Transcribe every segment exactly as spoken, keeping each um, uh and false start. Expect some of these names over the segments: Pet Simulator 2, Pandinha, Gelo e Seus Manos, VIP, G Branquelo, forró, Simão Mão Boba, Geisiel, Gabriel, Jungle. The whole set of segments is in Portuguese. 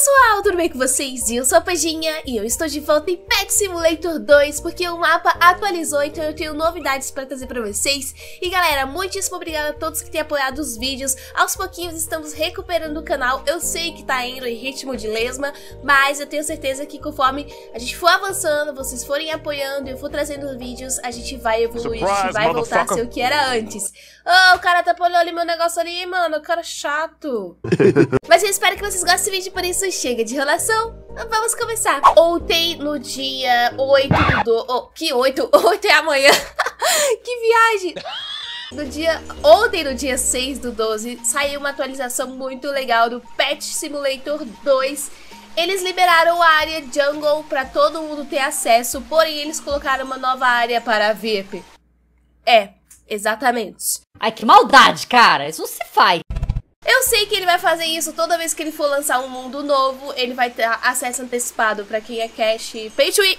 pessoal, tudo bem com vocês? Eu sou a Pandinha e eu estou de volta em Pet Simulator dois, porque o mapa atualizou, então eu tenho novidades para trazer para vocês. E galera, muitíssimo obrigada a todos que têm apoiado os vídeos. Aos pouquinhos estamos recuperando o canal. Eu sei que tá indo em ritmo de lesma, mas eu tenho certeza que conforme a gente for avançando, vocês forem apoiando e eu for trazendo vídeos, a gente vai evoluir, a gente vai voltar a ser o que era antes. Oh, o cara tá pulando ali meu negócio ali, mano, o cara chato. Mas eu espero que vocês gostem desse vídeo, por isso chega de enrolação, vamos começar. Ontem, no dia oito do... Oh, que oito? oito é amanhã. Que viagem. No dia... Ontem, no dia seis do doze, saiu uma atualização muito legal do Pet Simulator dois. Eles liberaram a área Jungle para todo mundo ter acesso, porém eles colocaram uma nova área para V I P. É, exatamente. Ai, que maldade, cara. Isso não se faz. Eu sei que ele vai fazer isso toda vez que ele for lançar um mundo novo. Ele vai ter acesso antecipado pra quem é cash e pay to win.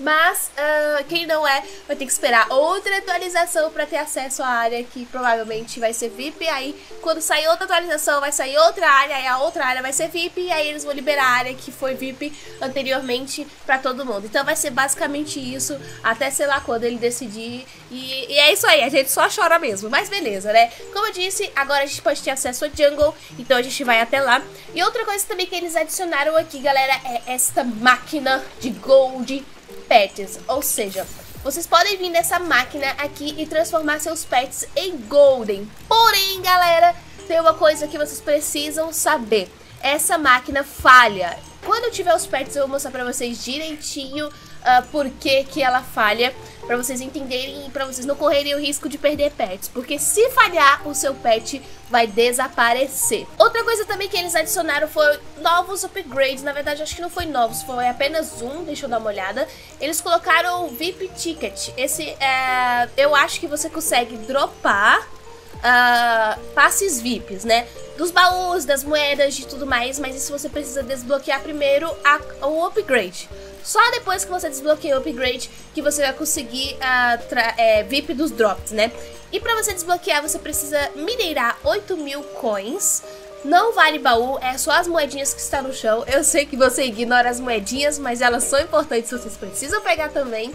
Mas uh, quem não é, vai ter que esperar outra atualização pra ter acesso à área que provavelmente vai ser V I P. Aí quando sair outra atualização vai sair outra área, aí a outra área vai ser V I P. E aí eles vão liberar a área que foi V I P anteriormente pra todo mundo. Então vai ser basicamente isso até sei lá quando ele decidir. E, e é isso aí, a gente só chora mesmo. Mas beleza, né? Como eu disse, agora a gente pode ter acesso Jungle, então a gente vai até lá. E outra coisa também que eles adicionaram aqui, galera, é esta máquina de Gold Pets, ou seja, vocês podem vir nessa máquina aqui e transformar seus pets em Golden. Porém, galera, tem uma coisa que vocês precisam saber: essa máquina falha. Quando eu tiver os pets eu vou mostrar pra vocês direitinho uh, por que que ela falha, pra vocês entenderem e pra vocês não correrem o risco de perder pets, porque se falhar o seu pet vai desaparecer. Outra coisa também que eles adicionaram foi novos upgrades. Na verdade acho que não foi novos, foi apenas um, deixa eu dar uma olhada. Eles colocaram o V I P Ticket. Esse é... eu acho que você consegue dropar Uh, passes V I Ps, né? Dos baús, das moedas, de tudo mais. Mas isso você precisa desbloquear primeiro a, o upgrade. Só depois que você desbloqueia o upgrade que você vai conseguir uh, é, V I P dos drops, né? E pra você desbloquear você precisa minerar oito mil coins. Não vale baú, é só as moedinhas que estão no chão. Eu sei que você ignora as moedinhas, mas elas são importantes, vocês precisam pegar também.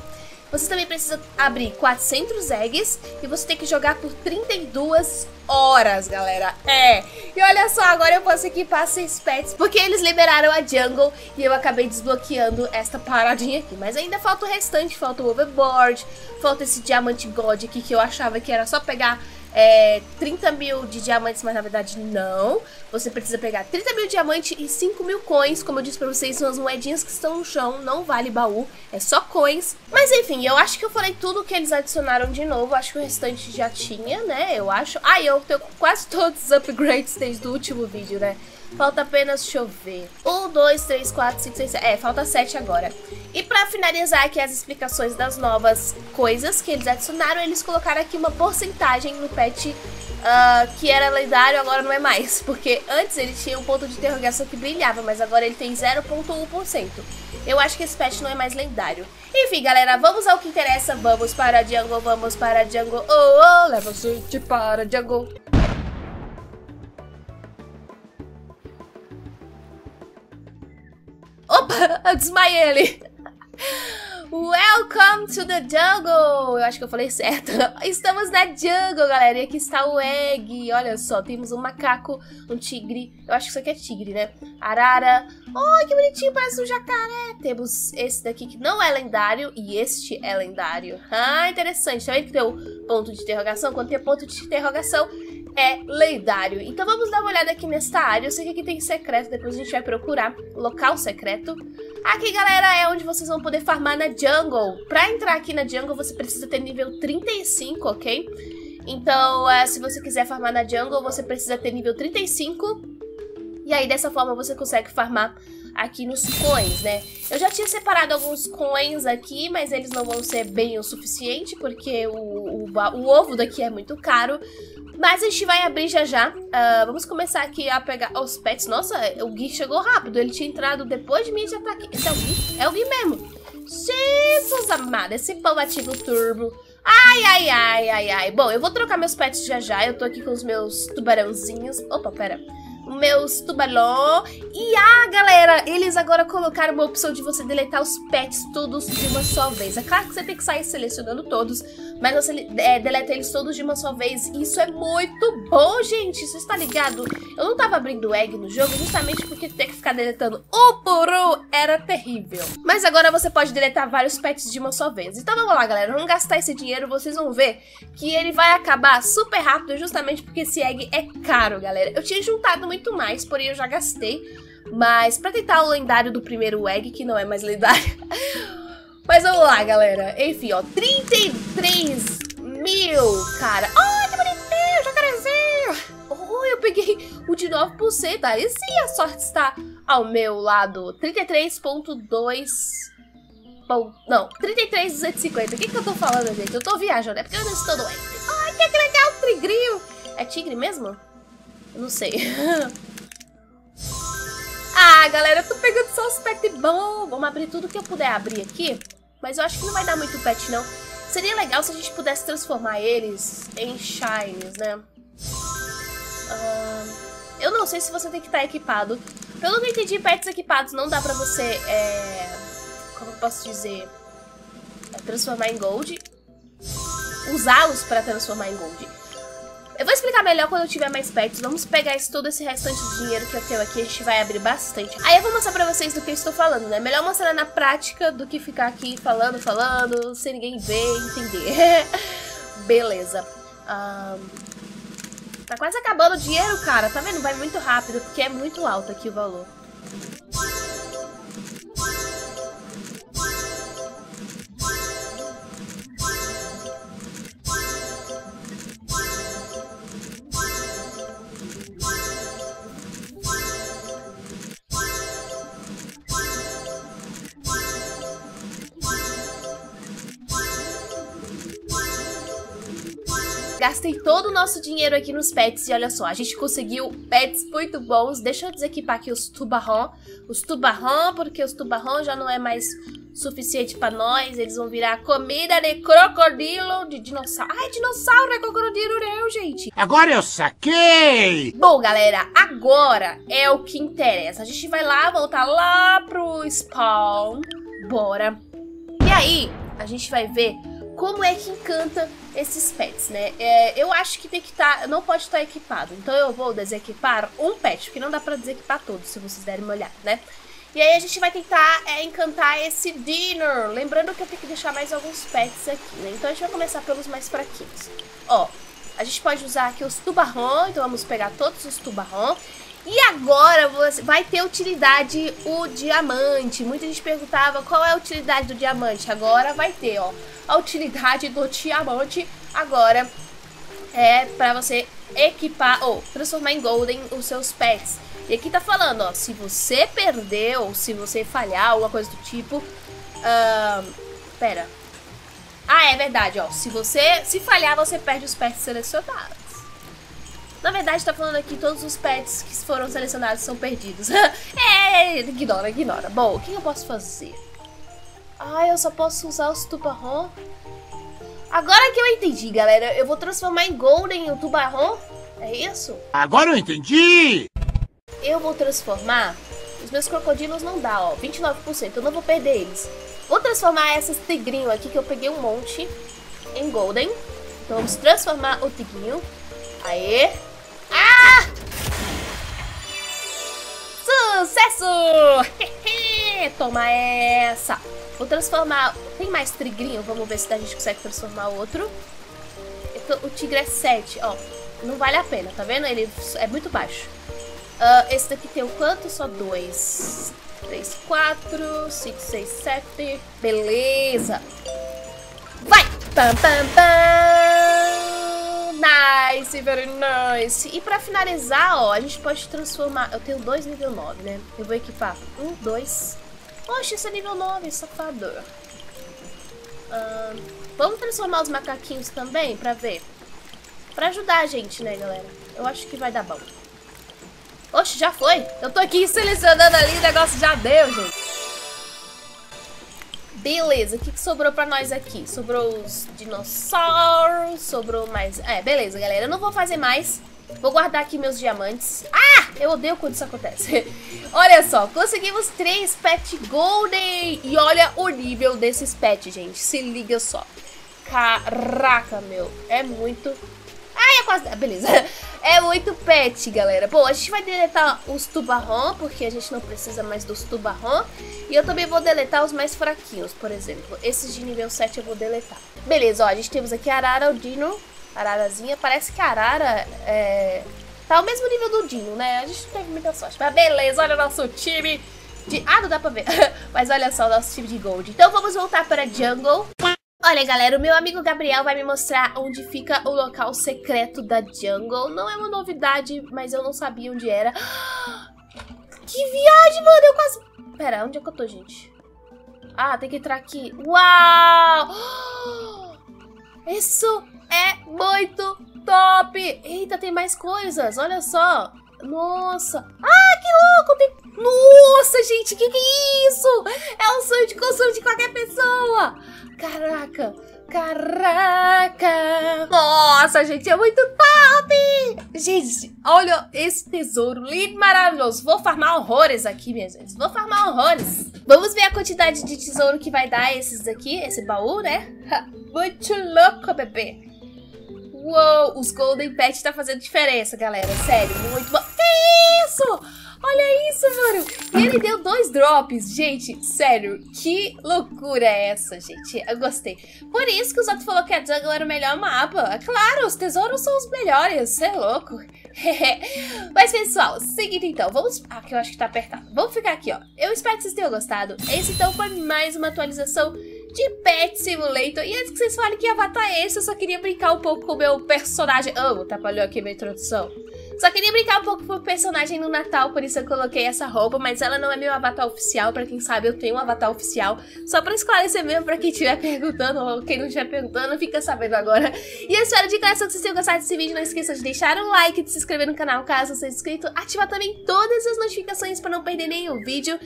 Você também precisa abrir quatrocentos eggs e você tem que jogar por trinta e duas horas, galera. É, e olha só, agora eu posso equipar seis pets, porque eles liberaram a jungle e eu acabei desbloqueando esta paradinha aqui. Mas ainda falta o restante, falta o overboard, falta esse diamante god aqui que eu achava que era só pegar é, trinta mil de diamantes, mas na verdade não. Você precisa pegar trinta mil diamantes e cinco mil coins. Como eu disse pra vocês, são as moedinhas que estão no chão, não vale baú, é só coins. Mas enfim, eu acho que eu falei tudo que eles adicionaram de novo. Acho que o restante já tinha, né, eu acho. Ah, eu tenho quase todos os upgrades desde o último vídeo, né. Falta apenas, deixa eu ver, um, dois, três, quatro, cinco, seis, sete, é, falta sete agora. E pra finalizar aqui as explicações das novas coisas que eles adicionaram, eles colocaram aqui uma porcentagem no pet uh, que era lendário, agora não é mais. Porque antes ele tinha um ponto de interrogação que brilhava, mas agora ele tem zero vírgula um por cento. Eu acho que esse pet não é mais lendário. Enfim, galera, vamos ao que interessa, vamos para a jungle, vamos para a jungle, oh, oh, leva a gente para a jungle. Eu desmaiei ele. Welcome to the jungle. Eu acho que eu falei certo. Estamos na jungle, galera. E aqui está o egg. Olha só, temos um macaco, um tigre. Eu acho que isso aqui é tigre, né? Arara. Oh, que bonitinho, parece um jacaré. Temos esse daqui que não é lendário. E este é lendário. Ah, interessante. Também que tem o ponto de interrogação. Quando tem ponto de interrogação é lendário. Então vamos dar uma olhada aqui nesta área. Eu sei que aqui tem secreto, depois a gente vai procurar local secreto. Aqui, galera, é onde vocês vão poder farmar na jungle. Pra entrar aqui na jungle você precisa ter nível trinta e cinco, ok? Então uh, se você quiser farmar na jungle você precisa ter nível trinta e cinco. E aí dessa forma você consegue farmar aqui nos coins, né? Eu já tinha separado alguns coins aqui, mas eles não vão ser bem o suficiente, porque o, o, o ovo daqui é muito caro. Mas a gente vai abrir já já. Uh, vamos começar aqui a pegar os pets. Nossa, o Gui chegou rápido. Ele tinha entrado depois de mim e já tá aqui. Esse é o Gui? É o Gui mesmo. Jesus amado. Esse pão ativo turbo. Ai, ai, ai, ai, ai. Bom, eu vou trocar meus pets já já. Eu tô aqui com os meus tubarãozinhos. Opa, pera. Meus tubarão. E ah, galera. Cara, eles agora colocaram uma opção de você deletar os pets todos de uma só vez. É claro que você tem que sair selecionando todos, mas você é, deleta eles todos de uma só vez. E isso é muito bom, gente. Vocês estão ligados? Eu não tava abrindo egg no jogo justamente porque ter que ficar deletando um por um era terrível. Mas agora você pode deletar vários pets de uma só vez. Então vamos lá, galera. Vamos gastar esse dinheiro. Vocês vão ver que ele vai acabar super rápido justamente porque esse egg é caro, galera. Eu tinha juntado muito mais, porém eu já gastei. Mas pra tentar o lendário do primeiro egg, que não é mais lendário. Mas vamos lá, galera. Enfim, ó, trinta e três mil, cara. Ai, que bonitinho, jacarezinho. Oh, eu peguei o de nove por cento. Aí sim a sorte está ao meu lado. trinta e três ponto dois... Bom, não, trinta e três mil duzentos e cinquenta. O que que eu tô falando, gente? Eu tô viajando, é porque eu não estou doente. Ai, que legal, tigrinho. É tigre mesmo? Eu não sei. Ah, galera, eu tô pegando só os pets bons. Vamos abrir tudo que eu puder abrir aqui. Mas eu acho que não vai dar muito pet, não. Seria legal se a gente pudesse transformar eles em shines, né? Ah, eu não sei se você tem que estar equipado. Pelo que eu entendi, pets equipados não dá pra você... É... Como eu posso dizer? Transformar em gold. Usá-los pra transformar em gold. Eu vou explicar melhor quando eu tiver mais pets. Vamos pegar esse, todo esse restante de dinheiro que eu tenho aqui. A gente vai abrir bastante. Aí eu vou mostrar pra vocês do que eu estou falando, né? Melhor mostrar na prática do que ficar aqui falando, falando, sem ninguém ver e entender. Beleza. Um... Tá quase acabando o dinheiro, cara. Tá vendo? Vai muito rápido, porque é muito alto aqui o valor. Gastei todo o nosso dinheiro aqui nos pets e olha só, a gente conseguiu pets muito bons. Deixa eu desequipar aqui os tubarrão, os tubarrão, porque os tubarrão já não é mais suficiente pra nós. Eles vão virar comida de crocodilo, de dinossauro. Ai, dinossauro é crocodilo, não, gente. Agora eu saquei! Bom, galera, agora é o que interessa. A gente vai lá, voltar lá pro spawn. Bora. E aí, a gente vai ver... Como é que encanta esses pets, né? É, eu acho que tem que estar... Não pode estar equipado. Então eu vou desequipar um pet, porque não dá pra desequipar todos, se vocês derem uma olhada, né? E aí a gente vai tentar é, encantar esse dinner. Lembrando que eu tenho que deixar mais alguns pets aqui, né? Então a gente vai começar pelos mais fraquinhos. Ó, a gente pode usar aqui os tubarrão. Então vamos pegar todos os tubarrão. E agora vai ter utilidade o diamante. Muita gente perguntava qual é a utilidade do diamante. Agora vai ter, ó. A utilidade do diamante agora é pra você equipar ou transformar em golden os seus pets. E aqui tá falando, ó. Se você perder ou se você falhar, alguma coisa do tipo... Uh, pera. Ah, é verdade, ó. Se você se falhar, você perde os pets selecionados. Na verdade, tá falando aqui todos os pets que foram selecionados são perdidos. É, ignora, ignora. Bom, o que eu posso fazer? Ah, eu só posso usar os tubarrão. Agora que eu entendi, galera. Eu vou transformar em golden o tubarrão. É isso? Agora eu entendi! Eu vou transformar... Os meus crocodilos não dá, ó. vinte e nove por cento. Eu não vou perder eles. Vou transformar esses tigrinhos aqui, que eu peguei um monte, em golden. Então vamos transformar o tigrinho. Aê! Ah! Sucesso! Toma essa! Vou transformar... Tem mais tigrinho? Vamos ver se a gente consegue transformar outro. O tigre é sete, ó. Não vale a pena, tá vendo? Ele é muito baixo. Uh, esse daqui tem o quanto? Só dois. Três, quatro, cinco, seis, sete. Beleza! Vai! Pam, pam, pam! Nice, very nice. E pra finalizar, ó, a gente pode transformar... Eu tenho dois nível nove, né? Eu vou equipar um, dois. Oxe, esse é nível nove, safado. Ah, vamos transformar os macaquinhos também, pra ver. Pra ajudar a gente, né, galera? Eu acho que vai dar bom. Oxe, já foi. Eu tô aqui selecionando ali, o negócio já deu, gente. Beleza, o que, que sobrou pra nós aqui? Sobrou os dinossauros, sobrou mais... É, beleza, galera, eu não vou fazer mais. Vou guardar aqui meus diamantes. Ah, eu odeio quando isso acontece. Olha só, conseguimos três pet golden. E olha o nível desses pets, gente. Se liga só. Caraca, meu. É muito... Ai, eu quase... Ah, beleza. É muito pet, galera. Bom, a gente vai deletar os tubarrão, porque a gente não precisa mais dos tubarrão. E eu também vou deletar os mais fraquinhos, por exemplo. Esses de nível sete eu vou deletar. Beleza, ó, a gente temos aqui a Arara, o Dino... Ararazinha, parece que a Arara é... tá ao mesmo nível do Dino, né? A gente não teve muita sorte, mas beleza, olha o nosso time de... Ah, não dá pra ver, mas olha só o nosso time de gold. Então vamos voltar para Jungle. Olha galera, o meu amigo Gabriel vai me mostrar onde fica o local secreto da Jungle. Não é uma novidade, mas eu não sabia onde era. Que viagem, mano, eu quase... Pera, onde é que eu tô, gente? Ah, tem que entrar aqui. Uau! Isso... é muito top! Eita, tem mais coisas, olha só. Nossa, ah, que louco! Tem... Nossa, gente, que que é isso? É um sonho de consumo de qualquer pessoa. Caraca, caraca. Nossa, gente, é muito top. Gente, olha esse tesouro lindo, maravilhoso. Vou farmar horrores aqui, minha gente. Vou farmar horrores. Vamos ver a quantidade de tesouro que vai dar esses aqui, esse baú, né? Muito louco, bebê. Uou, os Golden Pet tá fazendo diferença, galera. Sério, muito bom. Que isso? Olha isso, mano. E ele deu dois drops. Gente, sério, que loucura é essa, gente? Eu gostei. Por isso que o Zato falou que a Jungle era o melhor mapa. Claro, os tesouros são os melhores. Você é louco. Mas, pessoal, seguinte então. Vamos... Ah, que eu acho que tá apertado. Vamos ficar aqui, ó. Eu espero que vocês tenham gostado. Esse, então, foi mais uma atualização de Pet Simulator. E antes que vocês falem que avatar é esse, eu só queria brincar um pouco com o meu personagem. Oh, atrapalhou aqui minha introdução. Só queria brincar um pouco com o personagem no Natal, por isso eu coloquei essa roupa, mas ela não é meu avatar oficial. Pra quem sabe, eu tenho um avatar oficial. Só pra esclarecer mesmo, pra quem estiver perguntando ou quem não estiver perguntando, fica sabendo agora. E eu espero de coração que vocês tenham gostado desse vídeo. Não esqueça de deixar um like, de se inscrever no canal caso não seja inscrito. Ativar também todas as notificações pra não perder nenhum vídeo.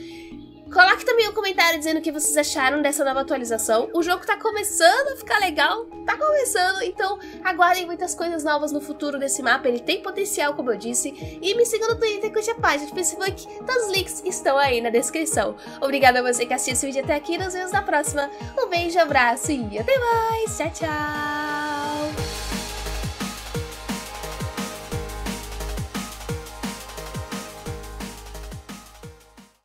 Coloque também um comentário dizendo o que vocês acharam dessa nova atualização. O jogo tá começando a ficar legal, tá começando, então aguardem muitas coisas novas no futuro desse mapa. Ele tem potencial, como eu disse. E me sigam no Twitter e curte a página de Facebook. Todos os links estão aí na descrição. Obrigada a você que assistiu esse vídeo até aqui. Nos vemos na próxima. Um beijo, abraço e até mais. Tchau, tchau.